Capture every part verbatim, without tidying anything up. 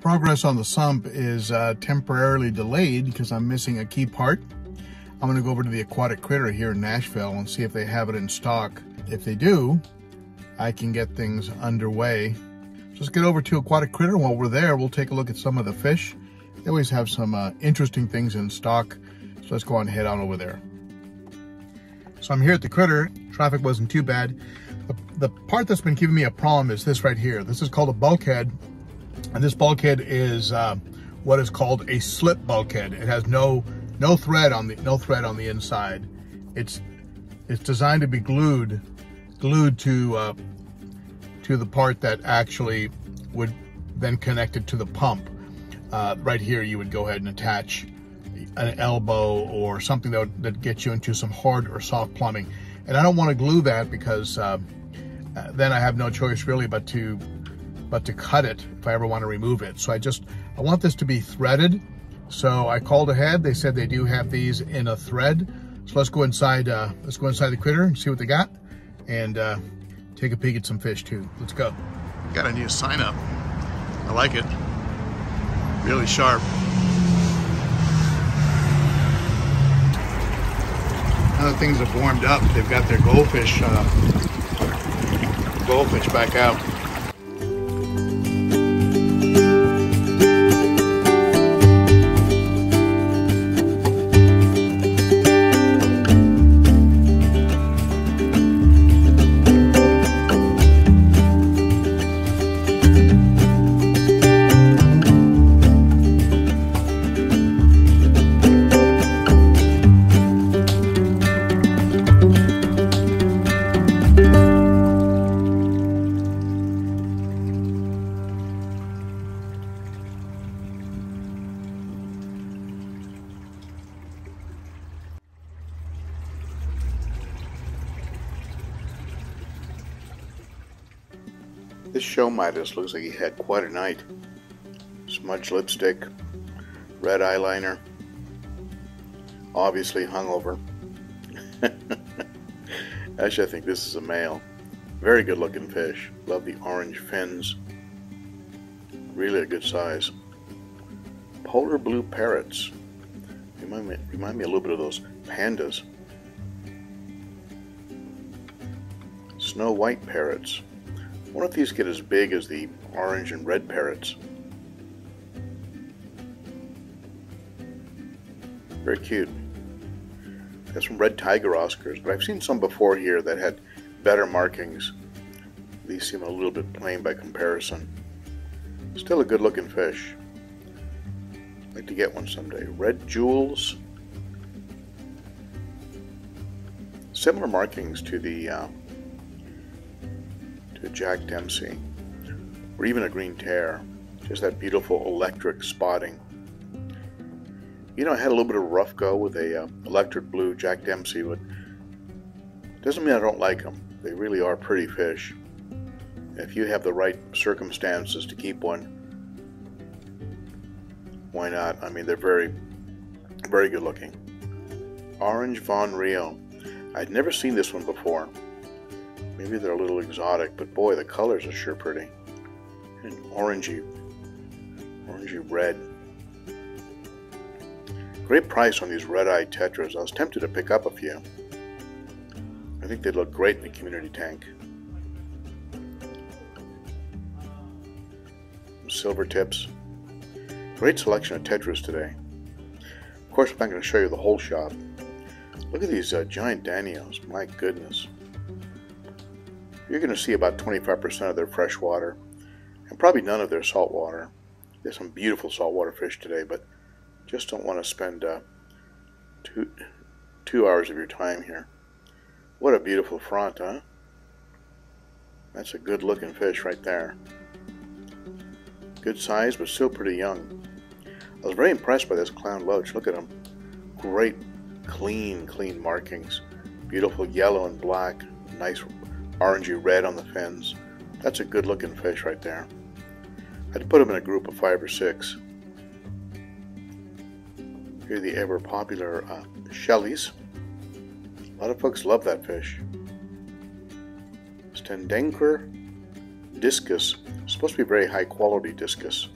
Progress on the sump is uh, temporarily delayed because I'm missing a key part. I'm going to go over to the Aquatic Critter here in Nashville and see if they have it in stock. If they do, I can get things underway. Let's get over to Aquatic Critter. While we're there, we'll take a look at some of the fish. They always have some uh, interesting things in stock, so let's go on and head on over there. So I'm here at the Critter. Traffic wasn't too bad. The, the part that's been giving me a problem is this right here. This is called a bulkhead. And this bulkhead is uh, what is called a slip bulkhead. It has no no thread on the no thread on the inside. It's it's designed to be glued glued to uh, to the part that actually would then connect it to the pump. Uh, right here, you would go ahead and attach an elbow or something that would, that gets you into some hard or soft plumbing. And I don't want to glue that because uh, then I have no choice really but to. but to cut it if I ever want to remove it. So I just, I want this to be threaded. So I called ahead. They said they do have these in a thread. So let's go inside, uh, let's go inside the Critter and see what they got and uh, take a peek at some fish too. Let's go. Got a new sign up. I like it. Really sharp. Now that things have warmed up, they've got their goldfish, uh, goldfish back out. This show Midas looks like he had quite a night. Smudged lipstick, red eyeliner, obviously hungover. Actually, I think this is a male. Very good looking fish. Love the orange fins. Really a good size. Powder blue parrots. Remind me, remind me a little bit of those pandas. Snow white parrots. I wonder if these get as big as the orange and red parrots. Very cute. Got some red tiger Oscars, but I've seen some before here that had better markings. These seem a little bit plain by comparison. Still a good looking fish. I'd like to get one someday. Red jewels. Similar markings to the uh, a Jack Dempsey, or even a green terror, just that beautiful electric spotting. You know, I had a little bit of a rough go with a uh, electric blue Jack Dempsey, but doesn't mean I don't like them. They really are pretty fish. If you have the right circumstances to keep one, why not? I mean, they're very, very good looking. Orange Von Rio. I'd never seen this one before. Maybe they're a little exotic, but boy, the colors are sure pretty. And orangey, orangey red. Great price on these red-eyed tetras. I was tempted to pick up a few. I think they'd look great in the community tank. Silver tips. Great selection of tetras today. Of course, I'm not going to show you the whole shop. Look at these uh, giant Danios. My goodness. You're going to see about twenty-five percent of their fresh water and probably none of their salt water. There's some beautiful saltwater fish today, but just don't want to spend uh, two, two hours of your time here. What a beautiful front, huh? That's a good looking fish right there. Good size, but still pretty young. I was very impressed by this clown loach. Look at him. Great, clean, clean markings. Beautiful yellow and black. Nice orangey red on the fins. That's a good looking fish right there. I'd put them in a group of five or six. Here are the ever popular uh, Shellys. A lot of folks love that fish. Stendenker Discus. It's supposed to be very high quality discus.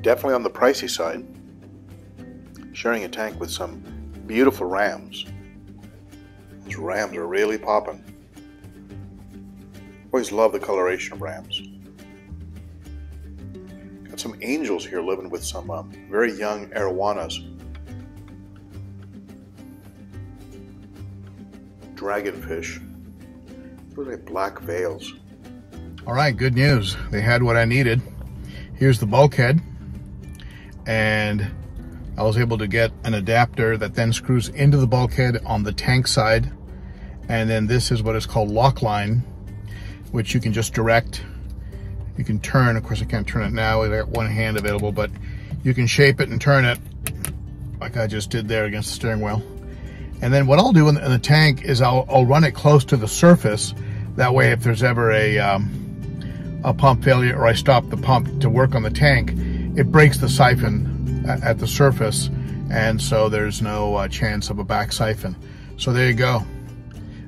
Definitely on the pricey side. Sharing a tank with some beautiful rams. Those rams are really popping. Always love the coloration of rams. Got some angels here living with some um, very young arowanas. Dragonfish. Those are black veils. Alright, good news. They had what I needed. Here's the bulkhead. And I was able to get an adapter that then screws into the bulkhead on the tank side. And then this is what is called lock line, which you can just direct. You can turn. Of course, I can't turn it now. I've got one hand available, but you can shape it and turn it like I just did there against the steering wheel. And then what I'll do in the, in the tank is I'll, I'll run it close to the surface. That way, if there's ever a, um, a pump failure or I stop the pump to work on the tank, it breaks the siphon at the surface, and so there's no uh, chance of a back siphon. So there you go.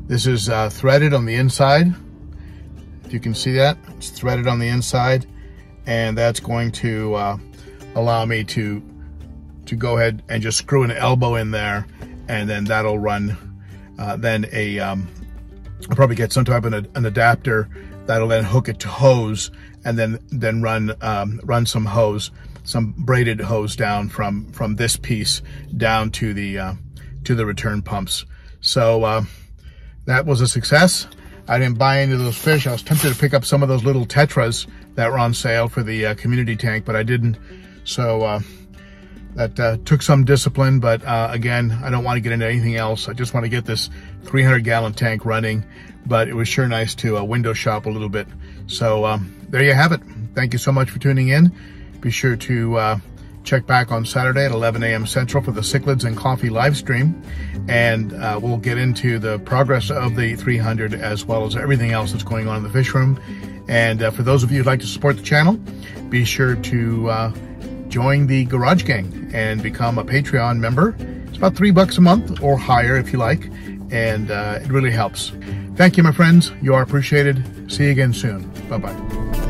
This is uh, threaded on the inside. If you can see that, it's threaded on the inside, and that's going to uh, allow me to, to go ahead and just screw an elbow in there, and then that'll run. Uh, then a, um, I'll probably get some type of an, an adapter that'll then hook it to hose, and then then run um, run some hose, some braided hose down from from this piece down to the uh, to the return pumps. So uh, that was a success. I didn't buy any of those fish. I was tempted to pick up some of those little tetras that were on sale for the uh, community tank, but I didn't. So uh, that uh, took some discipline, but uh, again, I don't want to get into anything else. I just want to get this three hundred gallon tank running, but it was sure nice to uh, window shop a little bit. So um, there you have it. Thank you so much for tuning in. Be sure to uh, check back on Saturday at eleven A M Central for the Cichlids and Coffee live stream. And uh, we'll get into the progress of the three hundred as well as everything else that's going on in the fish room. And uh, for those of you who'd like to support the channel, be sure to uh, join the Garage Gang and become a Patreon member. It's about three bucks a month or higher if you like. And uh, it really helps. Thank you, my friends. You are appreciated. See you again soon. Bye-bye.